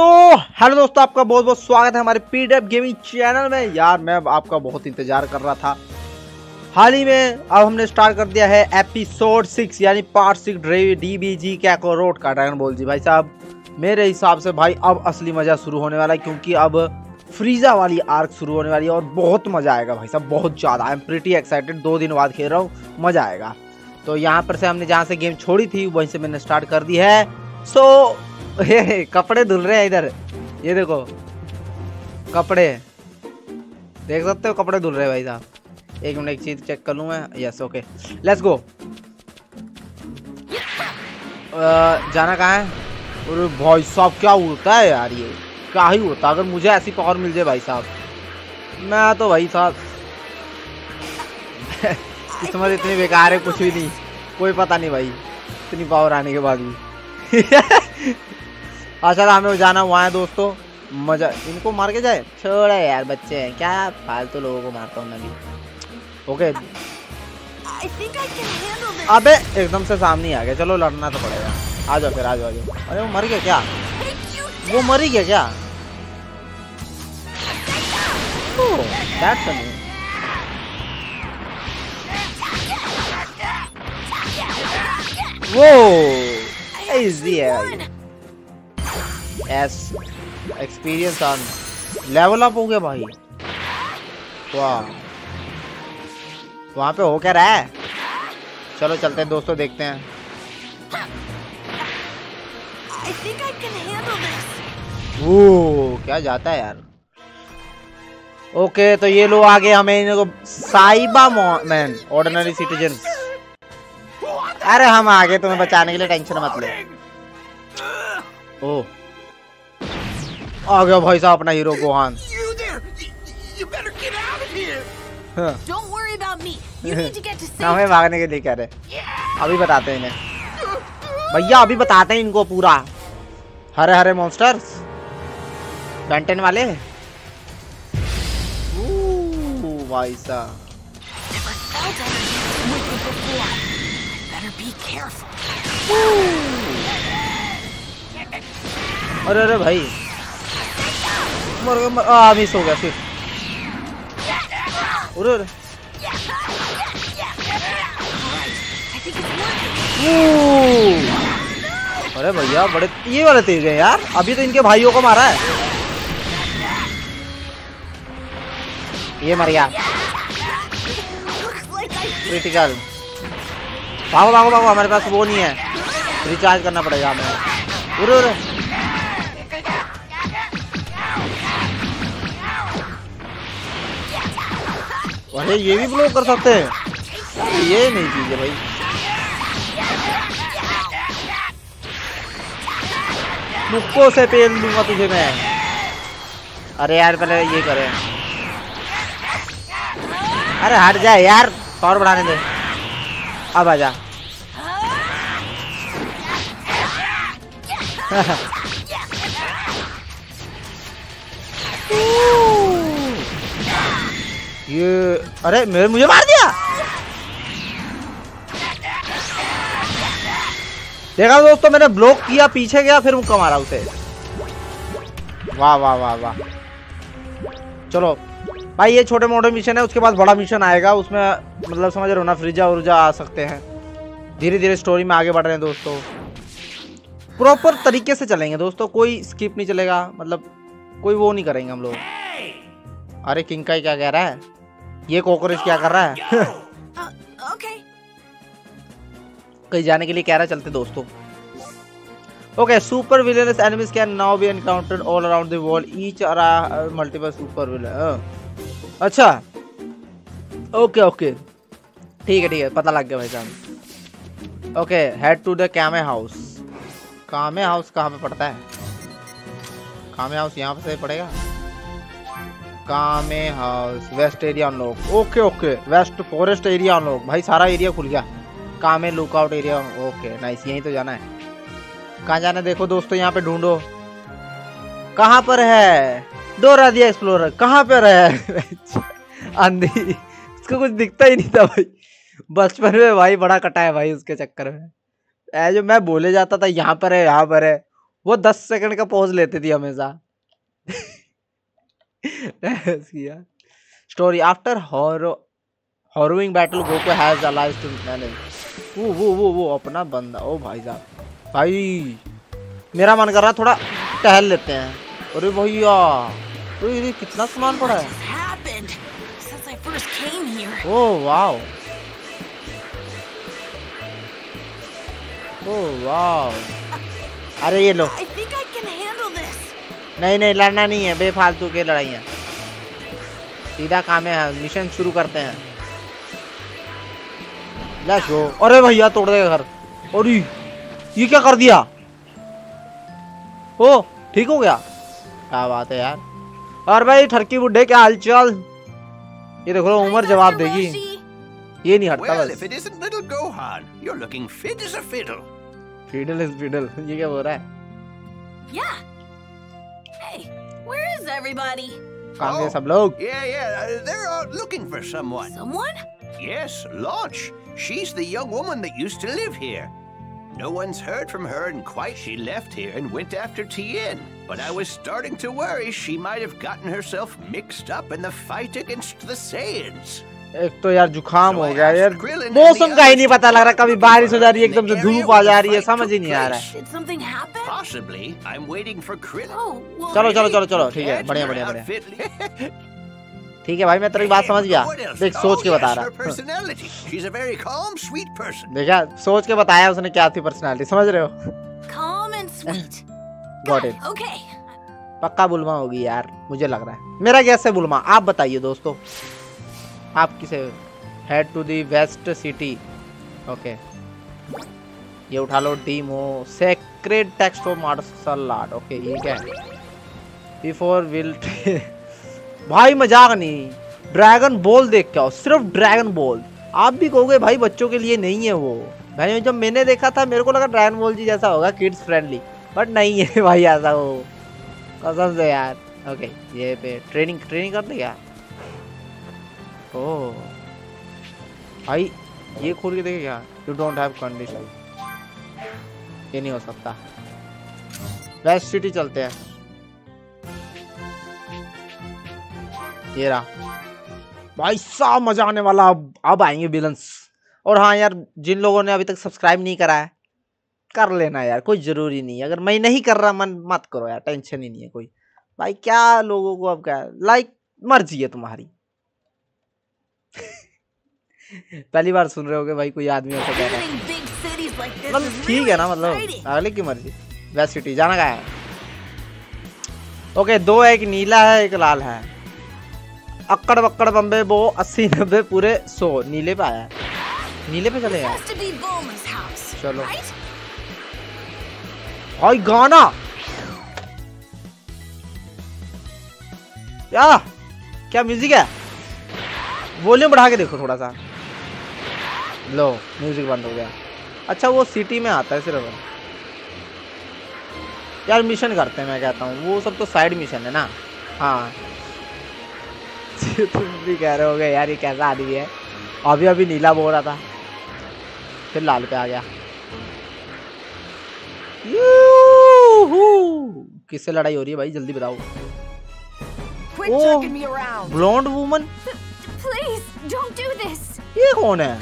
दोस्तों हेलो दोस्तों, आपका बहुत बहुत स्वागत है हमारे पीडीएफ गेमिंग चैनल में। यार मैं आपका बहुत इंतजार कर रहा था। हाल ही में अब हमने स्टार्ट कर दिया है एपिसोड 6 यानी पार्ट 6 DBG कैकोरोट का ड्रैगन बॉल जी। भाई साहब मेरे हिसाब से भाई अब असली मज़ा शुरू होने वाला है, क्योंकि अब फ्रीजा वाली आर्क शुरू होने वाली है और बहुत मज़ा आएगा भाई साहब, बहुत ज़्यादा। आई एम प्रीटी एक्साइटेड, 2 दिन बाद खेल रहा हूँ, मज़ा आएगा। तो यहाँ पर से हमने जहाँ से गेम छोड़ी थी वहीं से मैंने स्टार्ट कर दी है। सो ये कपड़े धुल रहे हैं इधर, ये देखो कपड़े देख सकते हो, कपड़े धुल रहे हैं भाई साहब। एक मिनट एक चीज चेक कर लूँ मैं। Yes okay let's go. जाना कहाँ है? अरे भाई साहब क्या होता है यार, ये क्या ही होता अगर मुझे ऐसी पावर मिल जाए भाई साहब। मैं तो भाई साहब किस्मत इतनी बेकार है, कुछ भी नहीं, कोई पता नहीं भाई इतनी पावर आने के बाद भी। अच्छा तो हमें जाना वहाँ है दोस्तों। मज़ा इनको मार के जाए, छोड़ो यार बच्चे हैं, क्या फालतू तो लोगों को मारता हूँ मैं भी। ओके अबे एकदम से सामने ही आ गया, चलो लड़ना तो पड़ेगा। आ जाओ फिर, आ जाओ आ जाओ। अरे वो मर गया क्या? वो मर गया क्या? वो इजी है भाई। As experience on level up हो गया भाई। वाह वहाँ पे हो क्या रहा है? चलो चलते हैं दोस्तों, देखते हैं। वो क्या जाता है यार। ओके तो ये लोग आगे हमें इनको साइबा मैन ऑर्डिनरी सिटीजन। अरे हम आगे तुम्हें बचाने के लिए, टेंशन मत ले। ओह आ गया भाई साहब अपना हीरो गोहान। हमें भागने के लिए कह रहे, अभी बताते हैं इन्हें भैया, अभी बताते हैं इनको पूरा। हरे हरे मॉन्स्टर्स बेंटन वाले। भाई साहब अरे अरे भाई मिस हो गया फिर। अरे भैया बड़े ये वाले तेज है यार, अभी तो इनके भाइयों को मारा है। ये मर गया क्रिटिकल। भागो भागो भागो, हमारे पास वो नहीं है, रिचार्ज करना पड़ेगा हमें। उरे उरे अरे ये भी ब्लॉक कर सकते हैं, ये नहीं चीज है भाई। मुक्को से पेल दूंगा तुझे मैं। अरे यार पहले ये करे, अरे हट जाए यार, पावर बढ़ाने दे। अब आजा ये अरे मेरे मुझे मार दिया। देखा दोस्तों मैंने ब्लॉक किया, पीछे गया, फिर मुक्का मारा उसे। वाह वाह वाह वाह। चलो भाई ये छोटे मोटे मिशन है, उसके बाद बड़ा मिशन आएगा, उसमें मतलब समझ रहे हो ना, फ्रीजा उर्जा आ सकते हैं। धीरे धीरे स्टोरी में आगे बढ़ रहे हैं दोस्तों। प्रॉपर तरीके से चलेंगे दोस्तों, कोई स्किप नहीं चलेगा, मतलब कोई वो नहीं करेंगे हम लोग। अरे किंग काई क्या कह रहा है? ये कॉकरोच क्या कर रहा है? कहीं जाने के लिए कह रहा है, चलते दोस्तों। Okay super villains enemies can now be encountered all around the world, each are multiple super villain. अच्छा ओके ओके ठीक है ठीक है, पता लग गया भाई साहब। Okay head to the Kame house. Kame house कहाँ पे पड़ता है? कामे हाउस यहाँ पे पड़ेगा, Kame house west area unlock. Okay okay west forest area unlock. भाई सारा एरिया खुल गया, कामे लुकआउट एरिया। ओके नाइस, यहीं तो जाना है। कहाँ जाना है? देखो दोस्तों यहाँ पे ढूंढो, कहाँ पर है डोरा दिया एक्सप्लोरर, कहाँ पर है? अंधी, उसको कुछ दिखता ही नहीं था भाई बचपन में, भाई बड़ा कटा है भाई उसके चक्कर में। जो मैं बोले जाता था यहाँ पर है यहाँ पर है, वो 10 सेकंड का पोज लेती थी हमेशा। Story after harrowing battle Goku has allies to manage. वो अपना बंदा। ओ भाई साहब, भाई मेरा मन कर रहा थोड़ा टहल लेते हैं। अरे भैया कितना सामान पड़ा है। Oh wow, oh wow. अरे ये लो, नहीं नहीं लड़ना नहीं है, बेफालतू के लड़ाइयाँ, सीधा काम है। मिशन शुरू करते हैं, लेट्स गो। अरे भैया तोड़ देगा घर। अरे ये क्या कर दिया। ओ ठीक हो गया, क्या बात है यार। और भाई ठरकी बुड्ढे क्या हालचाल। ये देखो उम्र जवाब देगी, ये नहीं हटता बस। ये क्या बोल रहा है। कहाँ सब लोग? They're out looking for someone. Someone? Yes, Launch. She's the young woman that used to live here. No one's heard from her in quite. She left here and went after Tien. But I was starting to worry she might have gotten herself mixed up in the fight against the Saiyans. एक तो यार जुकाम हो गया यार, मौसम का ही नहीं पता लग रहा, कभी बारिश हो जा रही है, एकदम से धूप आ जा रही है, समझ ही नहीं आ रहा है। चलो चलो चलो चलो, ठीक है, बढ़िया बढ़िया बढ़िया, ठीक है भाई, मैं तेरी बात समझ गया। देख सोच के बता रहा, देखा सोच के बताया उसने क्या थी पर्सनैलिटी, समझ रहे हो। पक्का बुलमा होगी यार, मुझे लग रहा है, मेरा गैस है बुलमा। आप बताइए दोस्तों, आप किसे head to the west city. Okay ये उठा लो, demo sacred text of martial art. Okay ये क्या है, बिफोर विल। भाई मजाक नहीं, ड्रैगन बॉल देख के आओ, सिर्फ ड्रैगन बॉल। आप भी कहोगे भाई बच्चों के लिए नहीं है वो, भाई जब मैंने देखा था मेरे को लगा ड्रैगन बॉल जी जैसा होगा, किड्स फ्रेंडली, बट नहीं है भाई ऐसा वो, कसम से यार। ओके ये पे ट्रेनिंग करते क्या। ओ भाई ये खोल के देखे क्या। यू डोंट हैव कंडीशन, ये नहीं हो सकता। वेस्ट सिटी चलते हैं। ये रहा भाई साहब, मजा आने वाला। अब आएंगे विलन्स। और हाँ यार, जिन लोगों ने अभी तक सब्सक्राइब नहीं करा है कर लेना यार, कोई जरूरी नहीं है। अगर मैं नहीं कर रहा मन मत करो यार, टेंशन ही नहीं है कोई। भाई क्या लोगों को अब क्या, लाइक मर्जी है तुम्हारी। पहली बार सुन रहे होगे भाई कोई आदमी ऐसा कह रहा है, मतलब ठीक है ना, मतलब अगले की मर्जी। वेस्ट सिटी जाना क्या है। ओके दो है, एक नीला है एक लाल है। अक्कड़ बक्कड़ बम्बे वो 80-90 पूरे 100 नीले पे आया, नीले पे चले गए। चलो भाई गाना या क्या म्यूजिक है, वॉल्यूम बढ़ा के देखो थोड़ा सा। लो म्यूजिक बंद हो गया। अच्छा वो सिटी में आता है सिर्फ यार, मिशन करते हैं मैं कहता हूँ, वो सब तो साइड मिशन है ना। हाँ तुम भी कह रहे होगे यार ये कैसा आदमी है, अभी अभी नीला बोल रहा था फिर लाल पे आ गया। किससे लड़ाई हो रही है भाई, जल्दी बताओ। Oh blonde woman, Please don't do this. ये कौन है?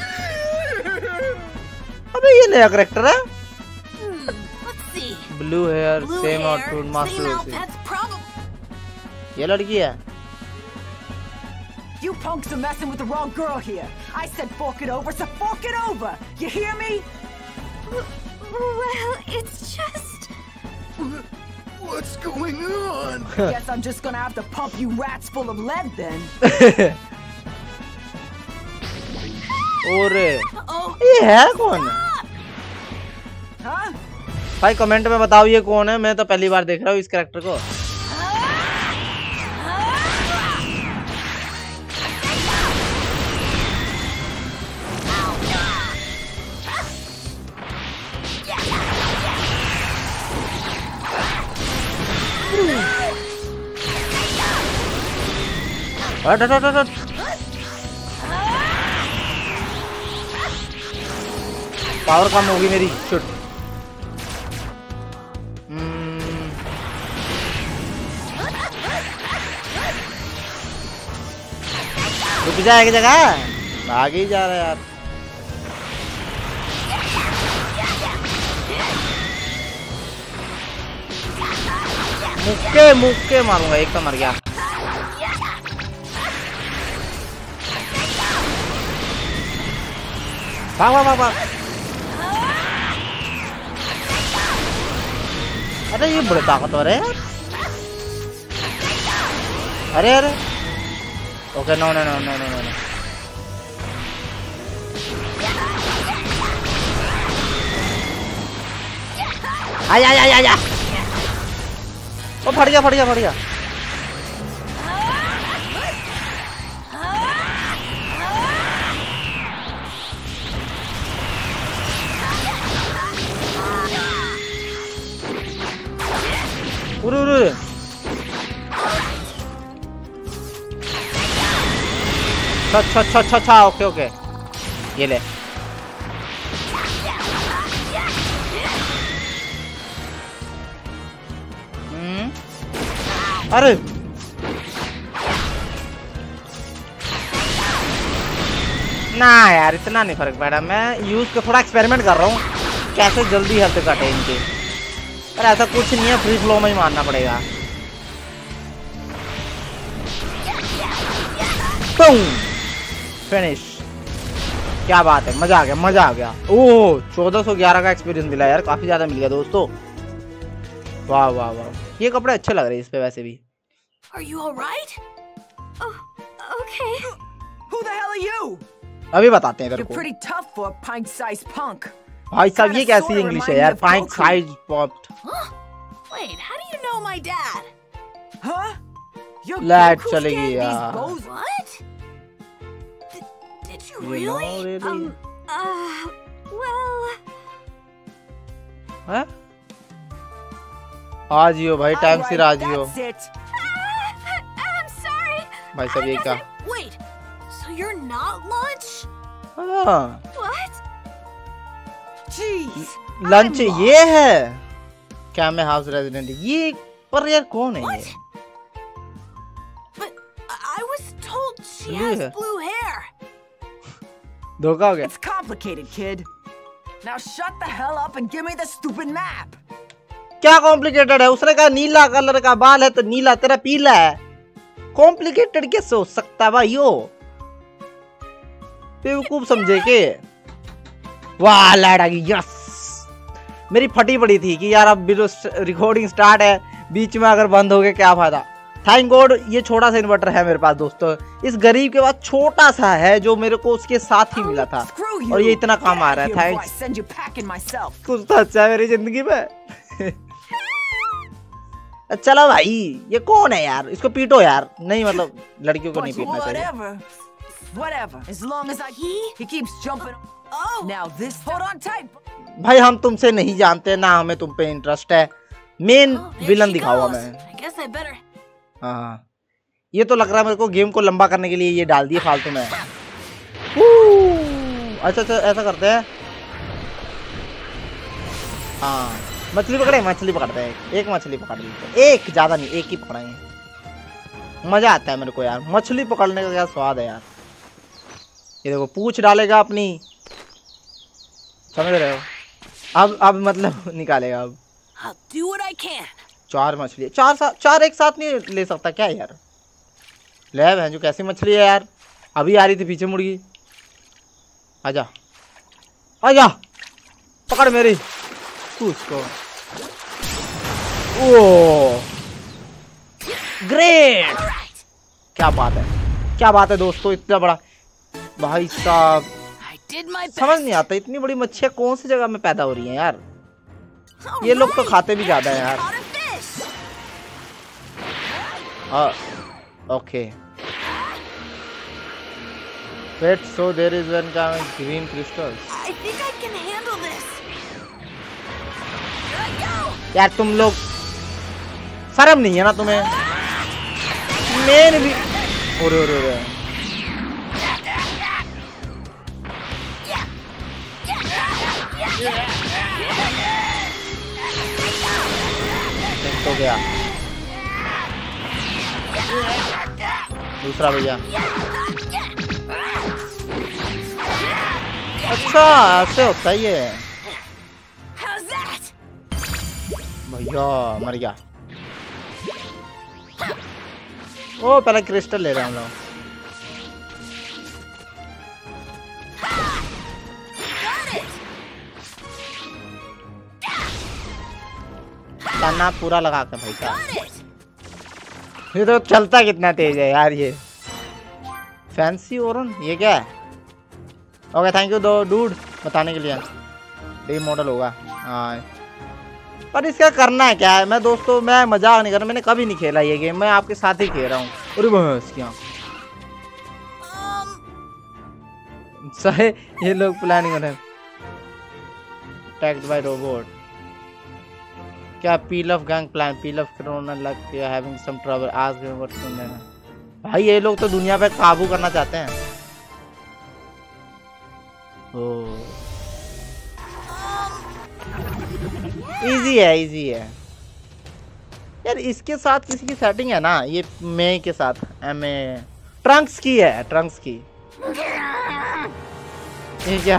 अबे ये नया कैरेक्टर है। Blue hair same outfit master Roshi. ये लड़की है। You punks are messing with the wrong girl here. I said fork it over, so fork it over. You hear me? Well, it's just. What's going on? Guess I'm just gonna have to pump you rats full of lead then. ये है कौन भाई, comment में बताओ ये कौन है, मैं तो पहली बार देख रहा हूँ इस कैरेक्टर को। पावर कम होगी मेरी, शूट। रुक जा एक जगह, भाग ही जा रहा है यार। मुक्के मुक्के मारूंगा, एक तो मर गया। भाग भाग भाग भाग। अरे ये बड़े ताकतवर है। अरे अरे okay, no no no no no no. आया आया आया, ओ फट गया फट गया फट गया। उरे उरे अच्छा, ओके ओके ये ले। अरे ना यार इतना नहीं फर्क पड़ा, मैं यूज के थोड़ा एक्सपेरिमेंट कर रहा हूँ कैसे जल्दी हेल्थ काटे इनकी। पर ऐसा कुछ नहीं है, फ्री फ्लो में ही मारना पड़ेगा। फिनिश, क्या बात है, मजा आ गया मजा आ गया। ओह 1411 का एक्सपीरियंस मिला यार, काफी ज्यादा मिल गया दोस्तों। वाह वाह वाह, ये कपड़े अच्छे लग रहे हैं इस पे वैसे भी। अभी बताते हैं को। भाई साहब ये कैसी इंग्लिश है यार, pint size popped। Wait, how do you know my dad? Huh? Light चलेगी यार। आज ही हो भाई, टाइम से आज ही हो भाई सब। ये क्या? लंच ये है कामे हाउस रेजिडेंट, ये पर यार कौन है ये? धोखा हो गया। It's complicated, kid. Now shut the hell up and give me the stupid map. क्या कॉम्प्लिकेटेड है? उसने कहा नीला कलर का बाल है तो नीला, तेरा पीला है। कॉम्प्लिकेटेड कैसे हो सकता भाई, यो बेवकूफ समझे के। वाह लाइट आ गई, यस। मेरी फटी पड़ी थी कि यार अब रिकॉर्डिंग स्टार्ट है, बीच में अगर बंद हो गया क्या फायदा। थैंक गॉड ये छोटा सा इन्वर्टर है मेरे पास दोस्तों। इस गरीब के पास छोटा सा है जो मेरे को उसके साथ ही मिला था, और ये इतना काम आ रहा है। थैंक्स, कुछ तो अच्छा है मेरी जिंदगी में। चलो भाई ये कौन है यार, इसको पीटो यार। नहीं मतलब लड़कियों को नहीं पीटना चाहिए भाई, हम तुमसे नहीं जानते ना, हमें तुम पे इंटरेस्ट है। मेन विलन दिखाओ हमें। हाँ ये तो लग रहा है मेरे को गेम को लंबा करने के लिए ये डाल दिए फालतू में। अच्छा अच्छा ऐसा करते हैं, हाँ मछली पकड़े, मछली पकड़ते हैं, एक मछली पकड़ लेते हैं, एक ज्यादा नहीं एक ही पकड़ेंगे। मजा आता है मेरे को यार, मछली पकड़ने का क्या स्वाद है यार। ये देखो पूछ डालेगा अपनी, समझ रहे हो, अब मतलब निकालेगा। अब 4 मछली, 4 एक साथ नहीं ले सकता क्या यार? ले बहन जो कैसी मछली है यार, अभी आ रही थी पीछे मुड़ गई। आजा आजा पकड़ मेरी पूछ को। ओ ग्रेट, क्या बात है क्या बात है दोस्तों। इतना बड़ा भाई साहब, समझ नहीं आता इतनी बड़ी मच्छियाँ कौन सी जगह में पैदा हो रही है यार। ये लोग तो खाते भी ज्यादा है यार। Okay Wait, so there is one kind of green crystals. I think I can handle this. यार तुम लोग शर्म नहीं है ना तुम्हें? मैंने भी ओरे ओरे ओरे। तो गया दूसरा भैया। अच्छा ऐसे होता ही है। भैया मर गया। ओ पहले क्रिस्टल ले रहा हूँ। तना पूरा लगा कर भाई साहब, ये तो चलता कितना तेज है यार। ये फैंसी ओरन ये क्या है? ओके थैंक यू दो डूड बताने के लिए। डी मॉडल होगा हाँ, पर इसका करना है क्या है? मैं दोस्तों मैं मजाक नहीं कर रहा, मैंने कभी नहीं खेला ये गेम, मैं आपके साथ ही खेल रहा हूँ। अरे बस क्या सही ये लोग प्लानिंग कर रहे हैं। अटैक्ड बाय रोबोट क्या Pilaf gang plan Pilaf कोरोना लग हैविंग सम ट्रबल आज भाई ये लोग तो दुनिया पे काबू करना चाहते हैं। ओ इजी है इजी है यार। इसके साथ किसी की सेटिंग है ना, ये मे के साथ एमए ट्रंक्स की है, ट्रंक्स की ये क्या?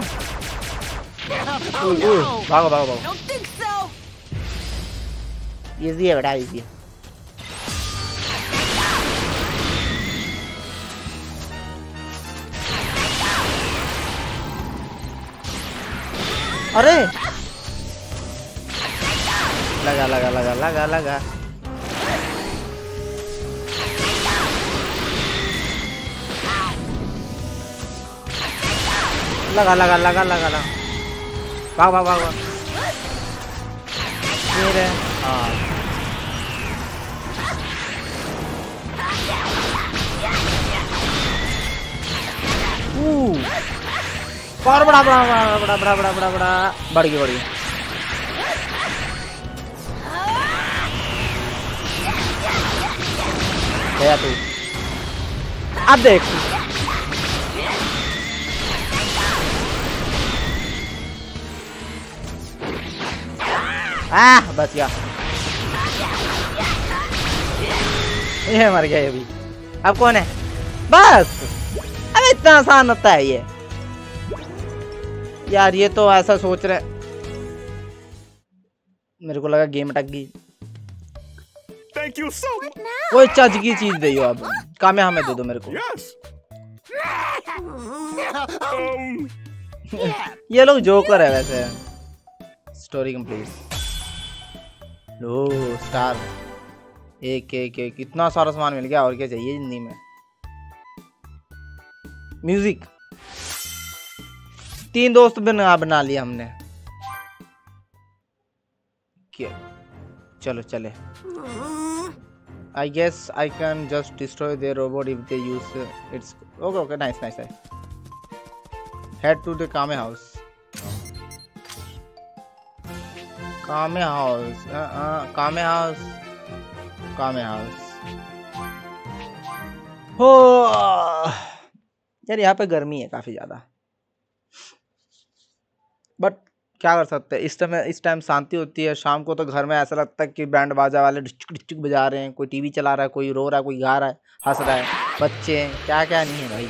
भागो भागो भागो। इजी है बेटा इजी है। अरे लगा लगा लगा लगा लगा लगा लगा लगा लगा लगा भाग भाग भाग मेरे। हाँ और बड़ा बड़ा बड़ा बड़ा बड़ा बड़ा बड़ा बड़ा बढ़ गई बढ़ गई। अब देख बच गया ये मर गया ये भी। अब कौन है? बस अब इतना आसान होता है ये यार। ये तो ऐसा सोच रहे मेरे को लगा गेम अटक गई। कोई चज की चीज दे हो आप कामे हमें दे दो मेरे को। ये लोग जोकर है वैसे। Story complete. लो स्टार एक एक एक कितना सारा सामान मिल गया और क्या चाहिए जिंदगी में। म्यूजिक 3 दोस्त बना लिया हमने क्या? चलो चले I guess I can just destroy their robot if they use its. Okay, okay, nice, nice, nice. Head to the Kame House. Kame House. Kame House. Kame House. Oh, यार यहाँ पे गर्मी है काफी ज्यादा। But क्या कर सकते हैं, इस टाइम शांति होती है। शाम को तो घर में ऐसा लगता है कि बैंड बाजा वाले डिचक डिचक बजा रहे हैं, कोई टीवी चला रहा है, कोई रो रहा है, कोई गा रहा है, हंस रहा है, बच्चे हैं, क्या क्या नहीं है भाई।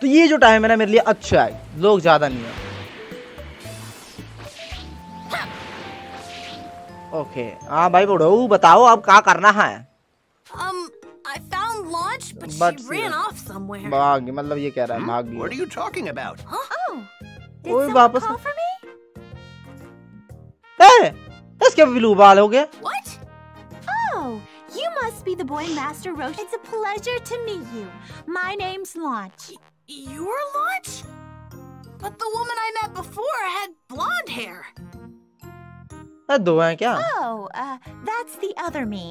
तो ये जो टाइम है ना मेरे लिए अच्छा है, लोग ज़्यादा नहीं है। ओके हाँ भाई बोढ़ो बताओ अब क्या करना है। भाग मतलब ये कह रहा है भाग वापस। इसके बिलू बाल हो गए। What? Oh, you must be the boy Master Roshi. It's a pleasure to meet you. My name's Launch. You're Launch? But the woman I met before had blonde hair. दो हैं क्या? Oh, that's the other me.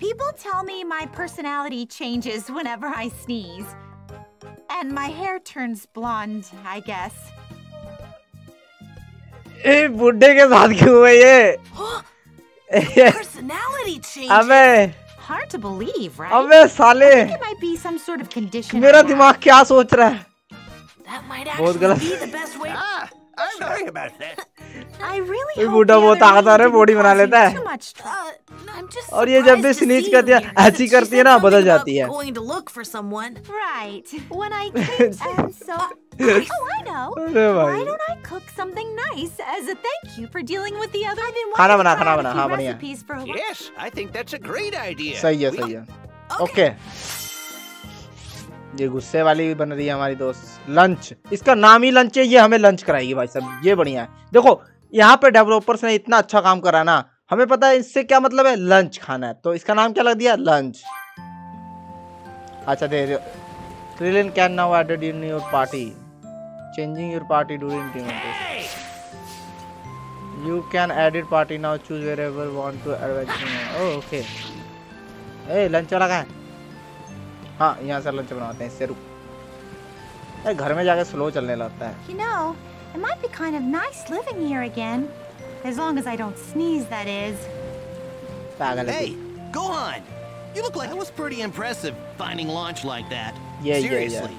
People tell me my personality changes whenever I sneeze, and my hair turns blonde, I guess. ए बुड्ढे के साथ क्यों हुआ ये? अबे साले मेरा दिमाग क्या सोच रहा है, बहुत गलत। I'm sorry about that. I really hope बूटा बहुत आधार है बॉडी बना लेता है और ये जब भी स्नीच करती है ऐसी करती है ना बदल जाती है. खाना बना हाँ बढ़िया. सही है ओके. ये गुस्से वाली भी बन रही है हमारी दोस्त. लंच, इसका नाम ही लंच है, ये हमें लंच कराएगी भाई साहब. ये बढ़िया है. देखो यहाँ पे डेवलपर्स ने इतना अच्छा काम करा ना, हमें पता है इससे क्या मतलब है, लंच खाना है, तो इसका नाम क्या लग दिया, लंच. अच्छा दे Krillin can now added in your party changing your party during event you can added party now choose wherever want to adventure. Okay ए लंच वाला कहाँ है. हाँ यहाँ से लंच बनाते हैं इससे. रुक अरे घर में जाकर स्लो चलने लगता है. You know, it might be kind of nice living here again, as long as I don't sneeze, that is. पागल है. Hey, Gohan, you look like it was pretty impressive finding Launch like that. Seriously.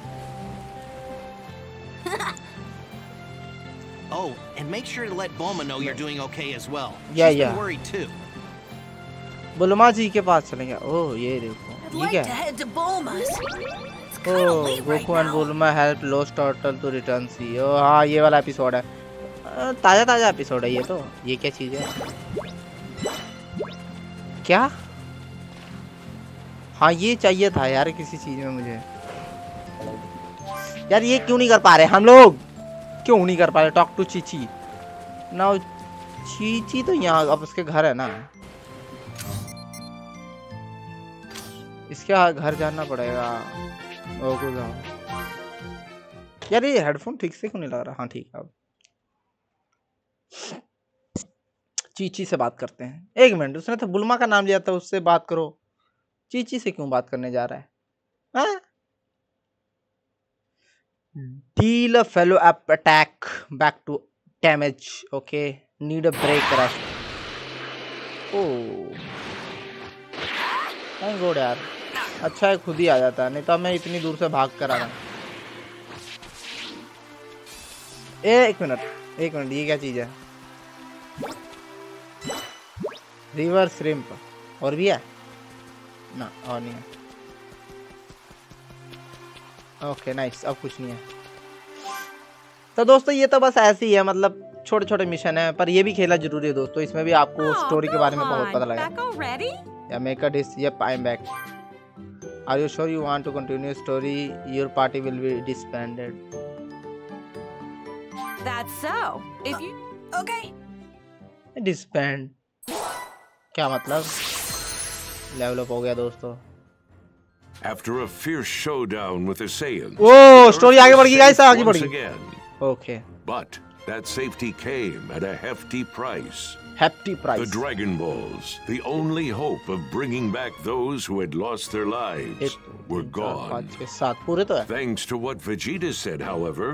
Oh, and make sure to let Bulma know you're doing okay as well. She's been worried too. Bulma ji के पास चलेंगे. Oh ये देखो ठीक है. Oh Goku and Bulma help lost turtle to return sea. Oh हाँ ये वाला एपिसोड है, ताजा ताजा एपिसोड है ये तो. ये क्या चीज है क्या. हाँ ये चाहिए था यार किसी चीज में मुझे. यार ये क्यों नहीं कर पा रहे हम लोग, क्यों नहीं कर पा रहे. Talk to Chichi now. Chichi तो यहाँ अब उसके घर है ना, इसके घर जाना पड़ेगा. ओके यार ये हेडफोन ठीक से क्यों नहीं लग रहा. हाँ ठीक है अब चीची से बात करते हैं. एक मिनट, उसने तो बुलमा का नाम लिया था, उससे बात करो. चीची से क्यों बात करने जा रहा है. Deal a fellow up attack back to damage. Okay need a break rest. Oh god यार अच्छा है खुद ही आ जाता है, नहीं तो मैं इतनी दूर से भाग कर आ रहा हूं. एक मिनट ये क्या चीज है. रिवर श्रिम्प और भी है ना, और नहीं है. ओके नाइस अब कुछ नहीं है. तो दोस्तों ये तो बस ऐसे ही है, मतलब छोटे छोटे मिशन है, पर ये भी खेला जरूरी है दोस्तों. इसमें भी आपको स्टोरी के बारे में बहुत पता लगेगा. Make a decision I am back. Are you sure you want to continue story? Your party will be disbanded. That's so. If you okay. Disband. क्या मतलब? Level up हो गया दोस्तों. After a fierce showdown with the Saiyans. Oh, story आगे बढ़ गई guys, आगे बढ़ गई. Okay. But that safety came at a hefty price. Hefty price. The Dragon Balls, the only hope of bringing back those who had lost their lives, were gone. Thanks to what Vegeta said, however,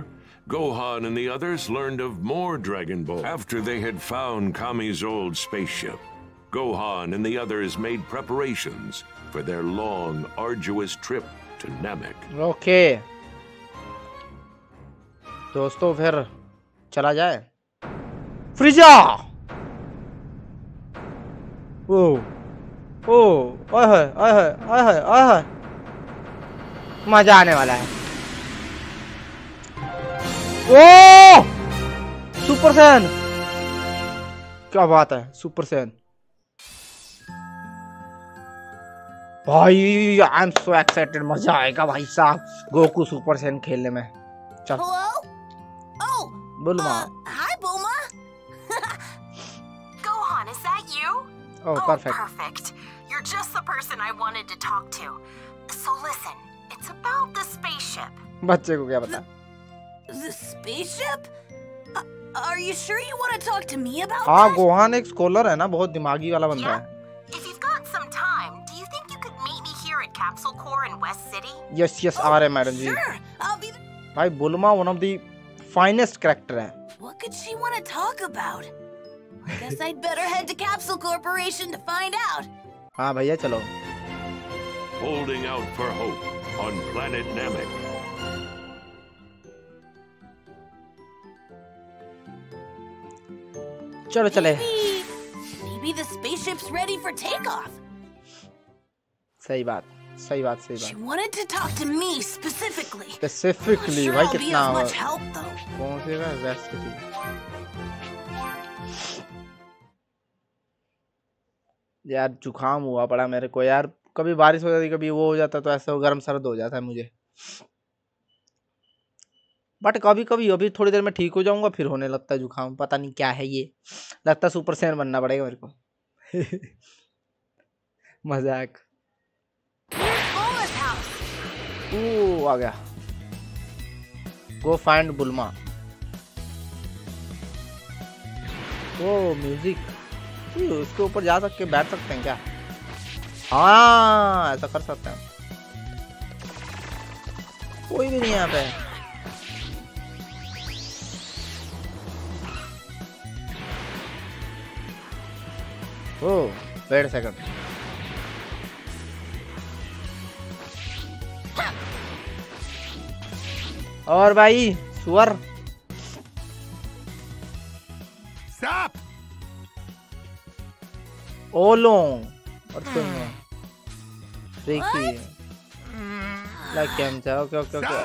Gohan and the others learned of more Dragon Balls. After they had found Kame's old spaceship, Gohan and the others made preparations for their long, arduous trip to Namek. Okay. दोस्तों फिर चला जाए. Frieza. ओह मजा आने वाला है. ओह super Saiyan क्या बात है. सुपर सैयन भाई आई एम सो एक्साइटेड. मजा आएगा भाई साहब गोकू सुपर सैयन खेलने में. चल Bulma. Hi Bulma. Gohan is that you. Oh, perfect. You're just the person I wanted to talk to. So listen, it's about the spaceship. बच्चे को क्या बता? The spaceship? Are you sure you want to talk to me about that? हाँ Gohan एक scholar है ना, बहुत दिमागी वाला बंदा है. If you've got some time, do you think you could meet me here at Capsule Corp in West City? Yes, आ रहे madam ji. Sure, I'll be. भाई Bulma one of the finest character है. What could she want to talk about? I guess I'd better head to Capsule Corporation to find out. हाँ भैया चलो. Holding out for hope on planet Namek. चलो चले, maybe the spaceship's ready for takeoff. सही बात. She wanted to talk to me specifically. भाई कितना कौन से है वेस्ट सिटी यार, जुकाम हुआ पड़ा मेरे को यार, कभी बारिश हो जाती कभी वो हो जाता, तो ऐसा गर्म सर्द हो जाता है मुझे, बट कभी कभी अभी थोड़ी देर में ठीक हो जाऊंगा फिर होने लगता है जुकाम, पता नहीं क्या है ये, लगता है सुपर सैयन बनना पड़ेगा मेरे को। मजाक। ओ आ गया, गो फाइंड बुल्मा। ओ म्यूजिक, उसके ऊपर जा सकते, बैठ सकते हैं क्या? हाँ ऐसा कर सकते हैं। कोई भी नहीं यहाँ पे। Oh, wait a second. और भाई सुअर सांप ओलोंग और देखिए like camera. Okay okay okay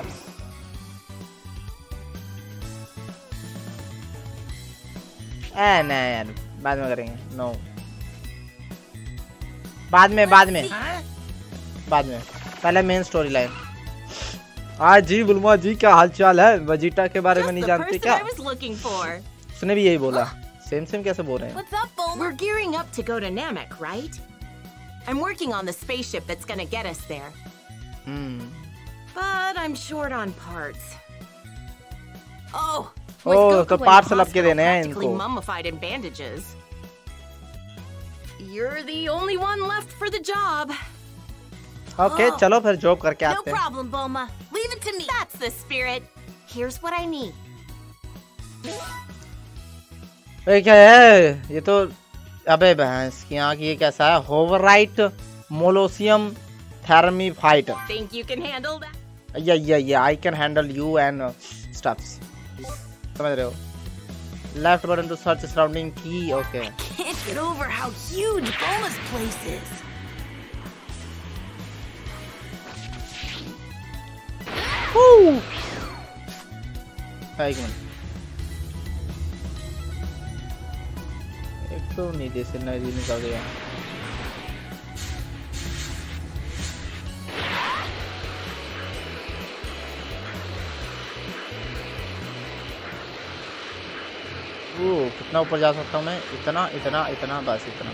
ए ना यार, बाद में करेंगे। नो बाद में पहले मेन स्टोरी लाइन। हाँ जी बुल्मा जी, क्या हालचाल है? वेजिटा के बारे में नहीं जानते क्या? उसने भी यही बोला। सेम कैसे बोल रहे हैं? What's up, Bulma? We're gearing up to go to Namek, right? I'm working on the spaceship that's gonna get us there. But I'm short on parts. Oh, तो पार्ट्स लपके देने हैं इनको। Mummified in bandages. You're the only one left for the job. Okay, चलो फिर job करके आते हैं। No problem, Bulma. Leave it to me. That's the spirit. Here's what I need. ये क्या है? ये तो अबे भैंस की आँख, ये कैसा है? Hoverite Molosium Thermophyte. Think you can handle that? Yeah. I can handle you and stuffs. समझ रहे हो? Left button to search surrounding key. Okay. Get over how huge Bulma's place is. Woo! Hey, man. एक तो नहीं जैसे नदी निकल गया। वो कितना ऊपर जा सकता हूँ मैं? इतना बस इतना।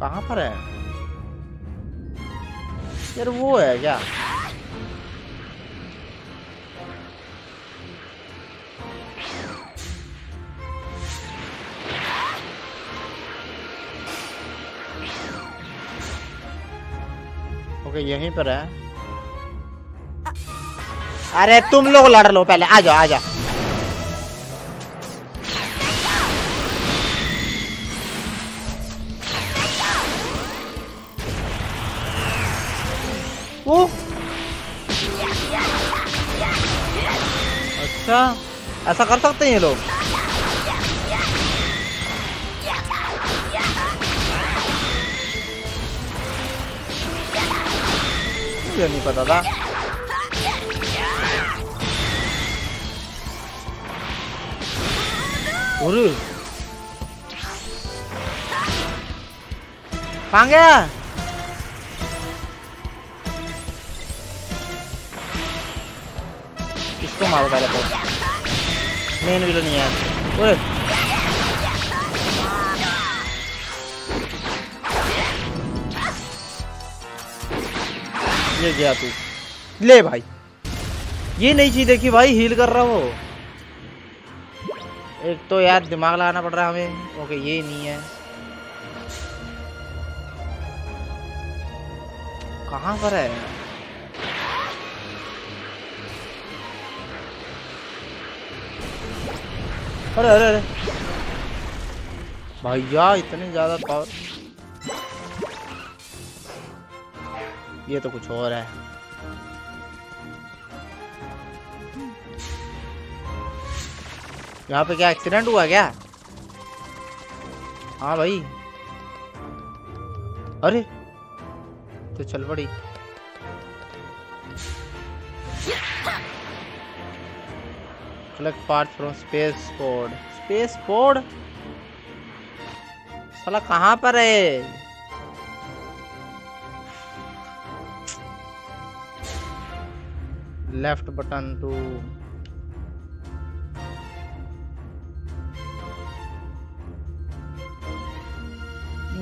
कहाँ पर है यार? वो है क्या? यहीं पर है। अरे तुम लोग लड़ लो पहले, आ जाओ। वो अच्छा ऐसा कर सकते हैं ये लोग। नहीं पता था। कहाँ गया? इसको मारो पहले तो। मेन विलन नहीं है। गया तू ले भाई, ये नई चीज देखी भाई, हील कर रहा हो। एक तो यार दिमाग लगाना पड़ रहा है हमें। ओके ये नहीं है, कहाँ पर है? अरे भैया इतने ज्यादा पावर। ये तो कुछ और है। यहाँ पे क्या एक्सीडेंट हुआ क्या? हाँ भाई, अरे तो चल पड़ी। Collect part from space port. Space port साला कहाँ पर है? लेफ्ट बटन टू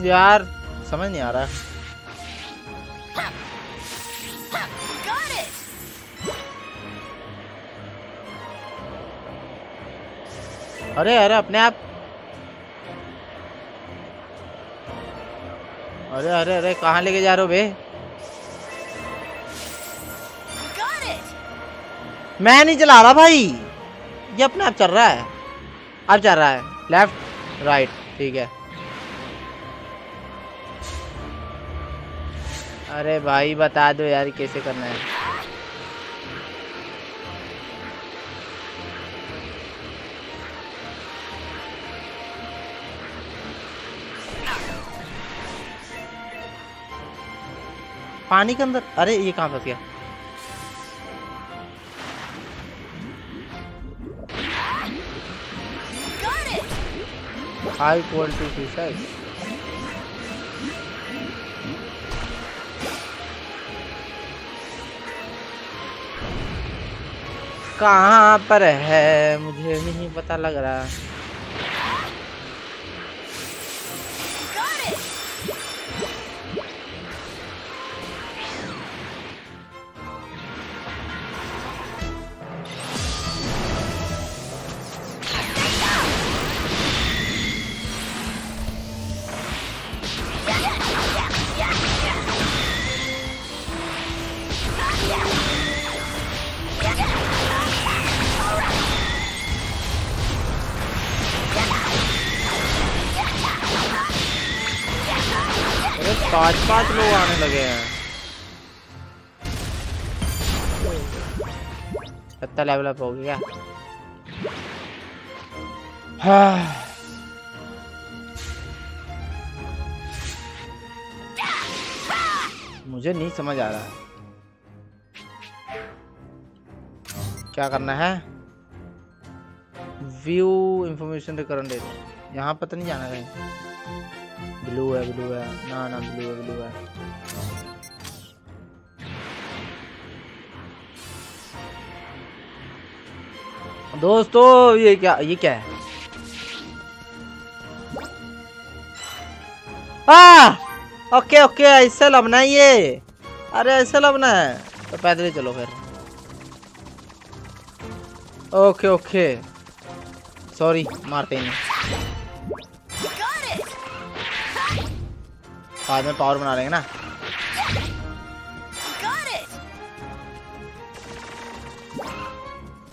यार समझ नहीं आ रहा। अरे अरे अपने आप, अरे अरे अरे कहाँ लेके जा रहे हो बे? मैं नहीं चला रहा भाई, ये अपने आप चल रहा है। अब चल रहा है लेफ्ट राइट, ठीक है। अरे भाई बता दो यार कैसे करना है। पानी के अंदर, अरे ये कहाँ फंस गया? हाई क्वालिटी फिश है। कहाँ पर है मुझे नहीं पता लग रहा। पाँच पाँच लोग आने लगे हैं। इतना लेवल अप हो गया। हाँ। मुझे नहीं समझ आ रहा क्या करना है। View information the current date, यहाँ पता नहीं जाना है। ब्लू है ना ना ब्लू है दोस्तों। ये क्या है? ओके ओके ऐसा लबना है ये। अरे ऐसा लबना है तो पैदल ही चलो फिर। ओके ओके सॉरी मारते ही नहीं, बाद में पावर बना लेंगे ना।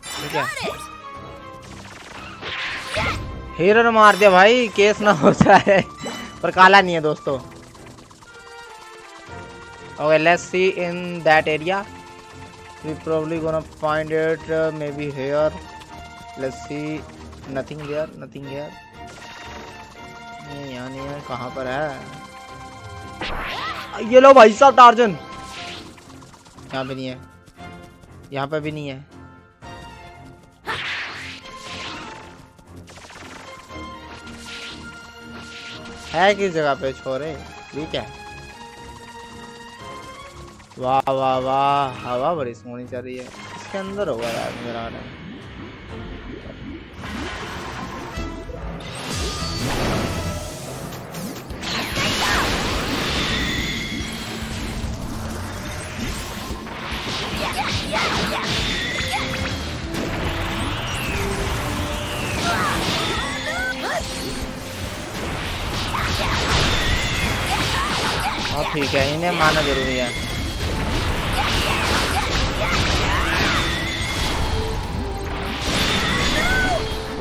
ठीक है हीरो मार दिया भाई, केस ना हो जाए। पर काला नहीं है दोस्तों। Okay let's see in that area, we probably gonna find it maybe here. Let's see, nothing here, nothing here. यहाँ नहीं है, कहाँ पर है? ये लो भाई साहब टार्जन। यहाँ पे नहीं है, यहाँ पे भी नहीं है। है किस जगह पे छोरे? ठीक है। वाह वाह वाह, हवा बड़ी सोनी चल रही है। इसके अंदर होगा यार, मेरा आ रहा है। ठीक है, इन्हें मारना जरूरी है।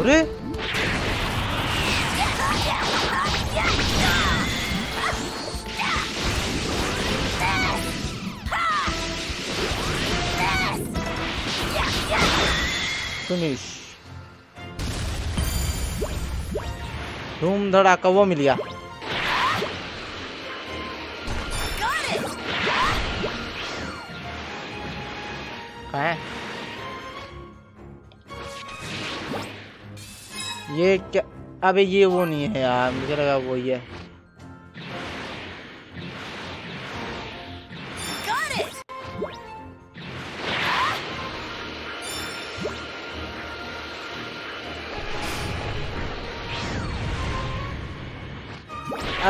अरे फिनिश। धूम धड़ाका वो मिल गया। ये क्या? अबे ये वो नहीं है यार, मुझे लगा वो ही है।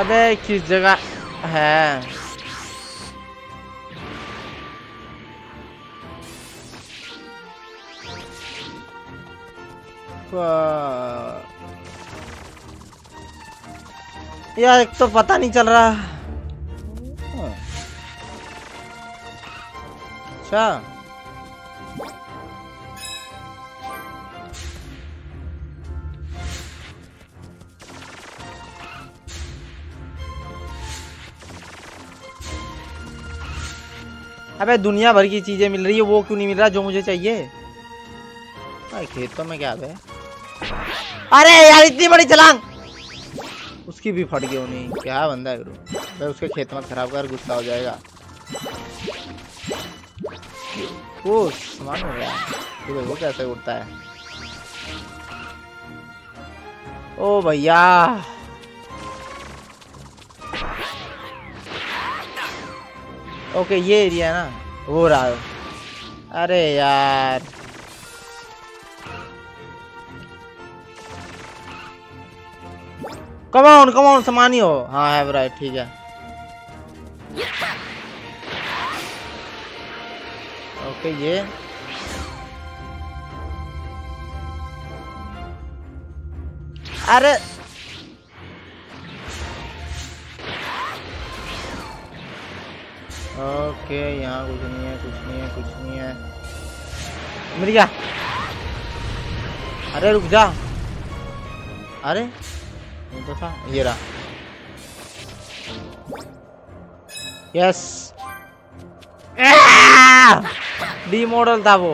अबे किस जगह है? यार एक तो पता नहीं चल रहा। अच्छा अबे दुनिया भर की चीजें मिल रही है, वो क्यों नहीं मिल रहा जो मुझे चाहिए? खेतों में क्या है? अरे यार इतनी बड़ी छलांग उसकी भी फट गई होनी। क्या बंदा है गुरु, मैं उसके खेत मत खराब कर, गुस्सा हो जाएगा। वो सामान हो गया, वो कैसे उड़ता है? ओ भैया ओके ये एरिया ना वो रहा। अरे यार कमाओ कमाओ सामान ही हो। हाँ है राइट, ठीक है ओके। ये अरे ओके यहाँ कुछ नहीं है, कुछ नहीं है, कुछ नहीं है। मिल गया। अरे रुक जा, अरे तो था ये रहा। यस डी मॉडल था वो,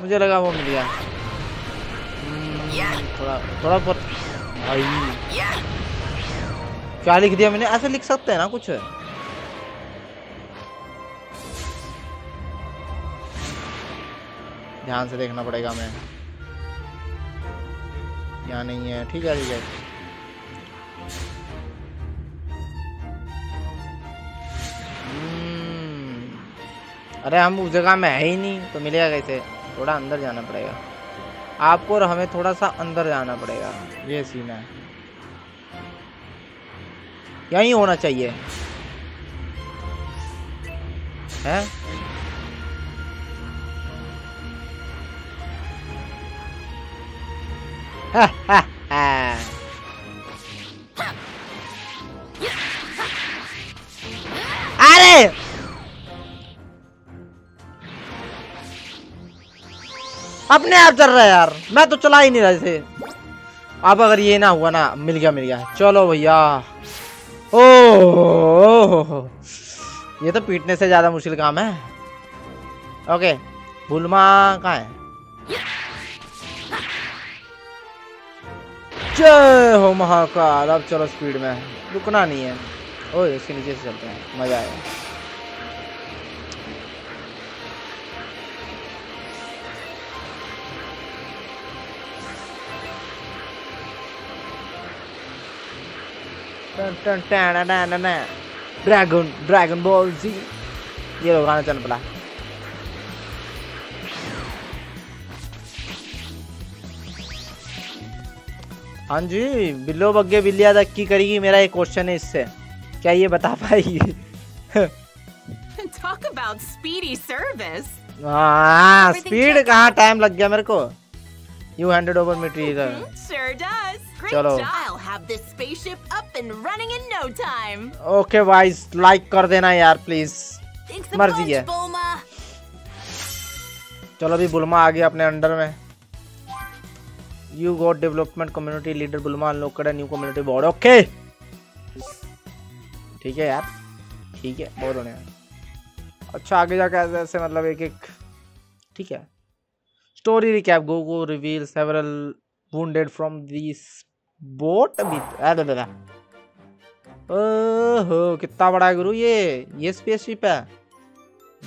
मुझे लगा वो मिल गया। थोड़ा थोड़ा बहुत भाई क्या लिख दिया मैंने? ऐसे लिख सकते हैं ना कुछ? ध्यान से देखना पड़ेगा। मैं यहाँ नहीं है, ठीक है ठीक है। अरे हम उस जगह में है ही नहीं तो मिलेगा कैसे? थोड़ा अंदर जाना पड़ेगा आपको और हमें, थोड़ा सा अंदर जाना पड़ेगा। ये सीन है, यही होना चाहिए है। अरे अपने आप चल रहा है यार, मैं तो चला ही नहीं रहा इसे। अब अगर ये ना हुआ ना, मिल गया मिल गया। चलो भैया, ओ ये तो पीटने से ज्यादा मुश्किल काम है। ओके बुल्मा कहाँ है? जय हो महाकाल। अब चलो स्पीड में, रुकना नहीं है। ओए इसके नीचे से चलते हैं, मजा आएगा। ड्रैगन बॉल जी ये लोग गाना चल पड़ा। हाँ जी बिल्लो बग्गे बिल्लिया धक्की करेगी। मेरा एक क्वेश्चन है इससे, क्या ये बता पाएगी? हाँ स्पीड कहाँ, टाइम लग गया मेरे को। You handed over me to either. Sure does. Great job. I'll have this spaceship up and running in no time. Okay, guys, like कर देना यार please. मर्जी है. चलो भी बुल्मा आ गया अपने अंडर में. You got development community leader बुल्मा unlock करा new community board. Okay. ठीक है यार, ठीक है बहुत होने यार. अच्छा आगे जाके ऐसे मतलब एक ठीक है Story recap: Goku reveals several wounded from this boat. ओहो, कितना बड़ा है गुरु ये स्पेसशिप है।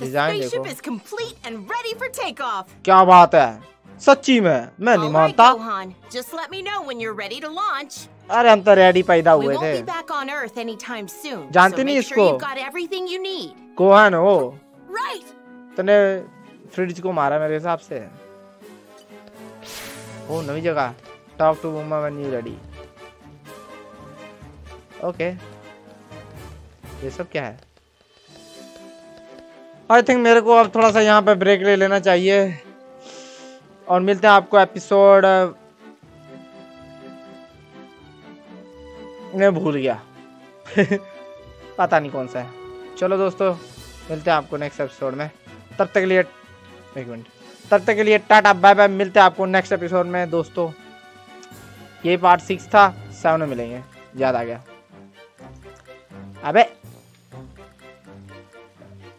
डिजाइन देखो, क्या बात है, सच्ची में मैं नहीं मानता। अरे हम तो रेडी पैदा हुए थे। जानते नहीं इसको, गोहन हो। तूने फ्रिज को मारा मेरे हिसाब से। ओ नई जगह, talk to Bulma when you ready. Okay ये सब क्या है? आई थिंक मेरे को अब थोड़ा सा यहाँ पे ब्रेक ले लेना चाहिए और मिलते हैं आपको एपिसोड मैं भूल गया पता नहीं कौन सा है। चलो दोस्तों मिलते हैं आपको नेक्स्ट एपिसोड में। तब तक के लिए एक मिनट, तब तक के लिए टाटा बाय बाय। मिलते हैं आपको नेक्स्ट एपिसोड में दोस्तों। ये पार्ट 6 था, 7 में मिलेंगे। याद आ गया, अबे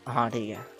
हाँ ठीक है।